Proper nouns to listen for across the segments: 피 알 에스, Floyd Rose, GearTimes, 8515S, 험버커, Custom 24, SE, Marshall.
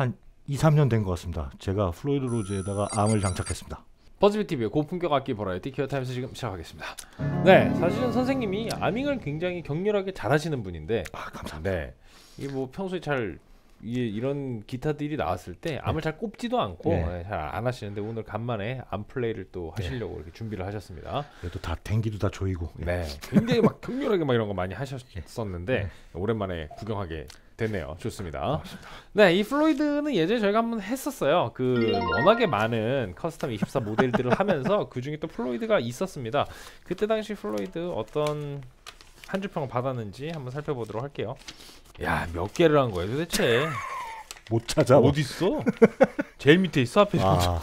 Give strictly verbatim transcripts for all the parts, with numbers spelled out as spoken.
한 이, 삼 년 된 것 같습니다. 제가 플로이드 로즈에다가 암을 장착했습니다. 버즈비티비의 고품격 악기 버라이티 기어타임스 지금 시작하겠습니다. 네, 사실은 선생님이 아밍을 굉장히 격렬하게 잘 하시는 분인데, 아, 감사합니다. 네, 이게 뭐 평소에 잘 이게 이런 기타들이 나왔을 때 암을 네. 잘 꼽지도 않고 네. 잘 안 하시는데 오늘 간만에 암 플레이를 또 하시려고 네. 이렇게 준비를 하셨습니다. 그래도 다 댕기도 다 조이고 네, 굉장히 막 격렬하게 막 이런 거 많이 하셨었는데 네. 오랜만에 구경하게 됐네요. 좋습니다. 네, 이 플로이드는 예전에 저희가 한번 했었어요. 그 워낙에 많은 커스텀 이십사 모델들을 하면서 그 중에 또 플로이드가 있었습니다. 그때 당시 플로이드 어떤 한 줄 평을 받았는지 한번 살펴보도록 할게요. 야, 몇 개를 한 거예요 도대체? 못 찾아. 어디 있어? 제일 밑에 있어 앞에. 아.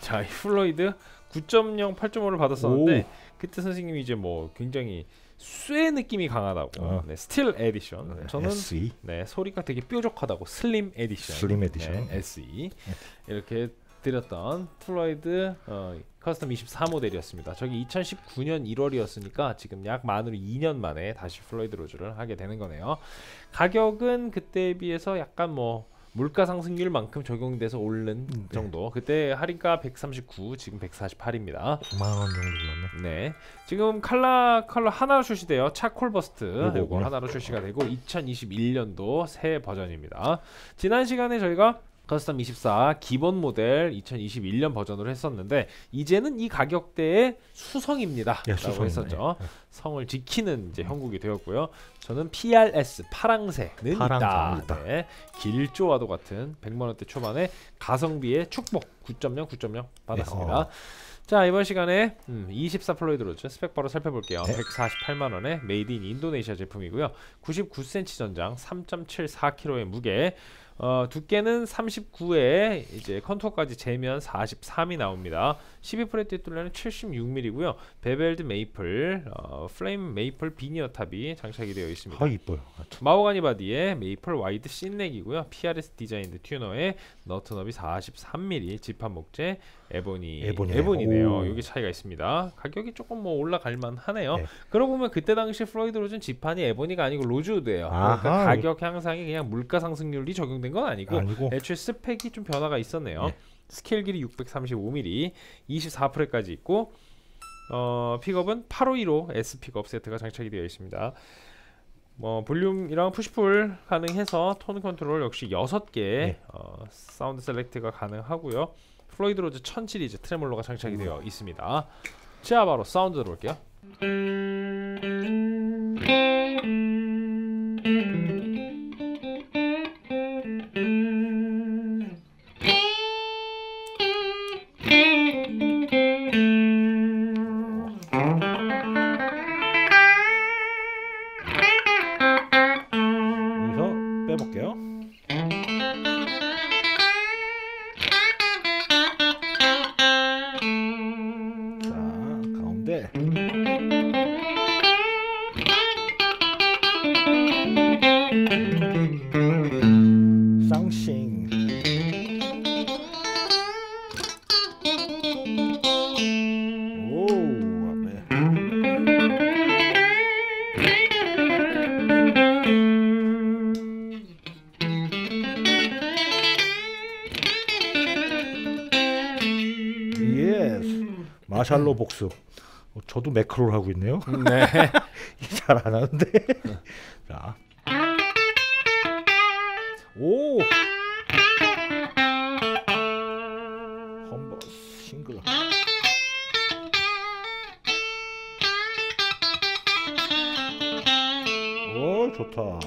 자, 이 플로이드 구 점 영, 팔 점 오를 받았었는데 오. 그때 선생님이 이제 뭐 굉장히 쇠 느낌이 강하다고. 어. 네, 스틸 에디션. 네, 저는 에스이. 네, 소리가 되게 뾰족하다고 슬림 에디션. 슬림 에디션. 네, 에스이. 이렇게 드렸던 플로이드 어, 커스텀 이십사 모델이었습니다. 저기 이천십구 년 일 월이었으니까 지금 약 만으로 이 년 만에 다시 플로이드 로즈를 하게 되는 거네요. 가격은 그때에 비해서 약간 뭐 물가 상승률만큼 적용돼서 오른 네. 정도. 그때 할인가 백삼십구, 지금 백사십팔입니다. 구만 원 정도 올랐네. 네, 지금 칼라 컬러 하나로 출시돼요. 차콜 버스트 요거 하나로 출시가 되고 이천이십일 년도 새 버전입니다. 지난 시간에 저희가 커스텀 이십사 기본 모델 이천이십일 년 버전으로 했었는데 이제는 이 가격대의 수성입니다. 예, 라고 했었죠. 예, 예. 성을 지키는 이제 형국이 되었고요. 저는 피 알 에스 파랑새는 파랑새 있다. 네. 길조와도 같은 백만 원대 초반의 가성비의 축복 구 점 영, 구 점 영 받았습니다. 예, 어. 자, 이번 시간에 음, 이십사 플로이드 로즈 스펙 바로 살펴볼게요. 네. 백사십팔만 원에 메이드 인 인도네시아 제품이고요. 구십구 센티미터 전장, 삼 점 칠사 킬로그램의 무게, 어, 두께는 삼십구에 이제 컨투어까지 재면 사십삼이 나옵니다. 십이 프렛 뒷둘레는 칠십육 밀리미터고요. 베벨드 메이플, 어, 플레임 메이플 비니어 탑이 장착이 되어 있습니다. 아, 이뻐요. 아, 마호가니 바디에 메이플 와이드 씬넥이고요. 피 알 에스 디자인드 튜너에 너트너비 사십삼 밀리미터, 지판 목재 에보니, 에보니. 에보니네요. 여기 차이가 있습니다. 가격이 조금 뭐 올라갈만 하네요. 네. 그러고 보면 그때 당시 플로이드 로즈는 지판이 에보니가 아니고 로즈우드예요. 그러니까 가격 향상이 그냥 물가 상승률이 적용된 건 아니고, 아니고 애초에 스펙이 좀 변화가 있었네요. 네. 스케일 길이 육백삼십오 밀리미터, 이십사 프렛까지 있고, 어, 픽업은 팔오일오 에스 픽업 세트가 장착이 되어 있습니다. 뭐 볼륨이랑 푸시풀 가능해서 톤 컨트롤 역시 여섯 개 네. 어, 사운드 셀렉트가 가능하고요. 플로이드 로즈 천 시리즈 트레몰로가 장착이 되어 있습니다. 자, 바로 사운드 들어볼게요. 마샬로 복습. 저도 매크로를 하고 있네요. 네. 잘 안 하는데. 자. 오. 험버 싱글. 오, 좋다.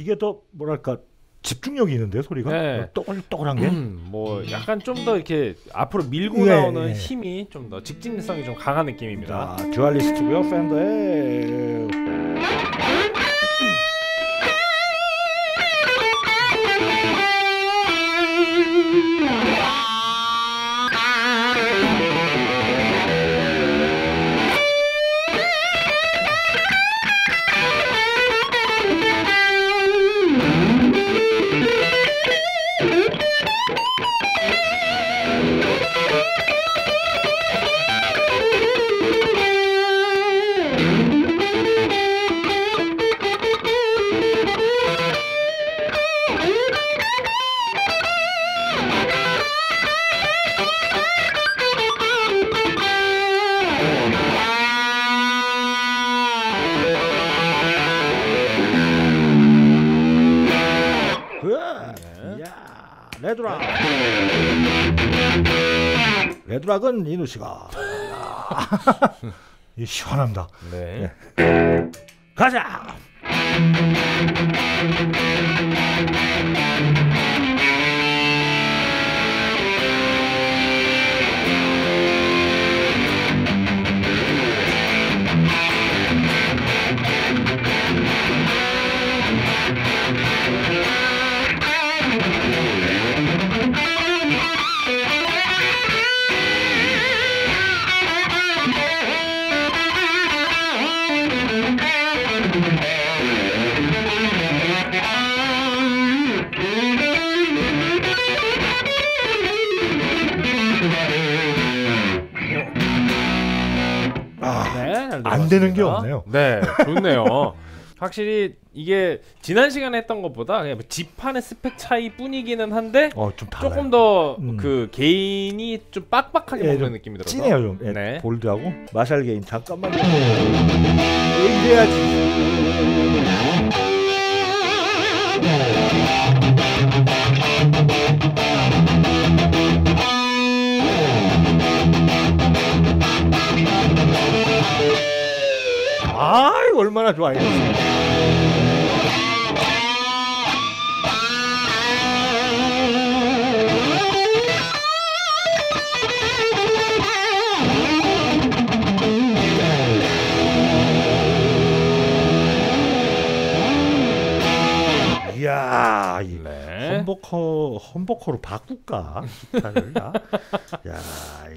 이게 더 뭐랄까 집중력이 있는데 소리가 네. 떠글떠글한 게 뭐 음, 약간 좀 더 이렇게 앞으로 밀고 네, 나오는 네. 힘이 좀 더 직진성이 좀 강한 느낌입니다. 자, 듀얼리스트고요. 펜더의 레드락. 레드락은 이누 씨가 시원합니다. 네. 네. 가자. 안 되는 게 없네요. 네, 좋네요. 확실히 이게 지난 시간에 했던 것보다 그냥 지판의 스펙 차이뿐이기는 한데 어, 좀 조금 더 그 음. 게인이 좀 빡빡하게 예, 먹는 좀 느낌이 들어서 찐해요 좀. 예, 네. 볼드하고 마샬 게인 잠깐만 게인 돼야지. 아, 이거 얼마나 좋아. 이거. 이야, 이 험버커, 험버커로 바꿀까? 야,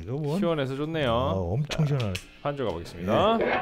이거 뭐 시원해서 좋네요. 아, 엄청 시원하네. 반주 가보겠습니다. 네.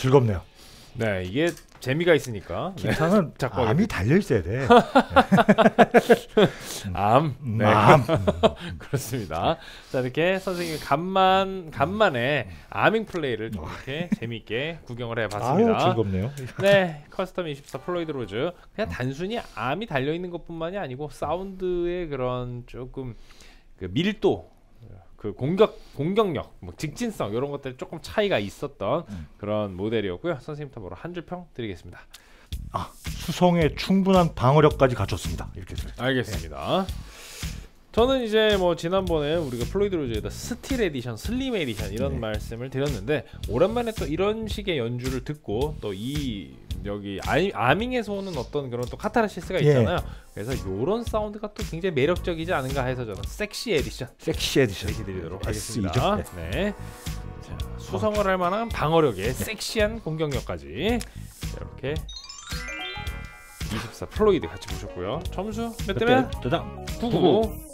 즐겁네요. 네, 이게 재미가 있으니까. 기타는 네. 암이 달려 있어야 돼. 암, 네, 암. 그렇습니다. 자, 이렇게 선생님 간만 간만에 아밍 플레이를 좀 이렇게 재미있게 구경을 해봤습니다. 아유, 즐겁네요. 네, 커스텀 이십사 플로이드 로즈. 그냥 단순히 암이 달려 있는 것뿐만이 아니고 사운드의 그런 조금 그 밀도. 그 공격, 공격력, 뭐 직진성 이런 것들 조금 차이가 있었던 음. 그런 모델이었고요. 선생님 탑으로 한 줄 평 드리겠습니다. 아, 수성에 충분한 방어력까지 갖췄습니다. 이렇게. 알겠습니다. 네. 저는 이제 뭐 지난번에 우리가 플로이드 로즈에다 스틸 에디션, 슬림 에디션 이런 네. 말씀을 드렸는데 오랜만에 또 이런 식의 연주를 듣고 또 이 여기 아이, 아밍에서 오는 어떤 그런 또 카타르시스가 있잖아요. 예. 그래서 요런 사운드가 또 굉장히 매력적이지 않은가 해서 저는 섹시 에디션, 섹시 에디션 드리도록 하겠습니다. 네. 네. 자, 수성을 할 만한 방어력에 네. 섹시한 공격력까지 자, 이렇게 이십사 플로이드 같이 보셨고요. 점수 몇 대면? 도당 구십구.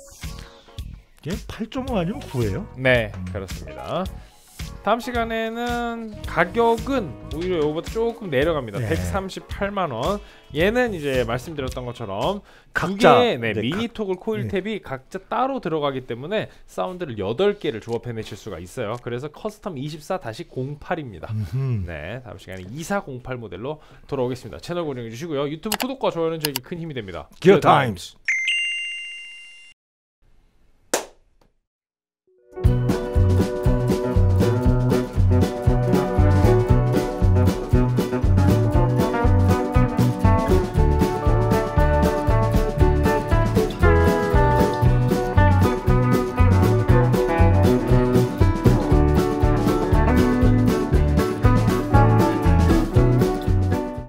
예, 팔 점 오 아니면 구예요? 네, 음. 그렇습니다. 다음 시간에는 가격은 오히려 이거보다 조금 내려갑니다. 네. 백삼십팔만 원. 얘는 이제 말씀드렸던 것처럼 각자 네, 네, 미니토글 코일탭이 네. 각자 따로 들어가기 때문에 사운드를 여덟 개를 조합해내실 수가 있어요. 그래서 커스텀 이십사 공팔입니다. 음흠. 네, 다음 시간에 이사공팔 모델로 돌아오겠습니다. 채널 고정해주시고요. 유튜브 구독과 좋아요는 저에게 큰 힘이 됩니다. 기어 타임스!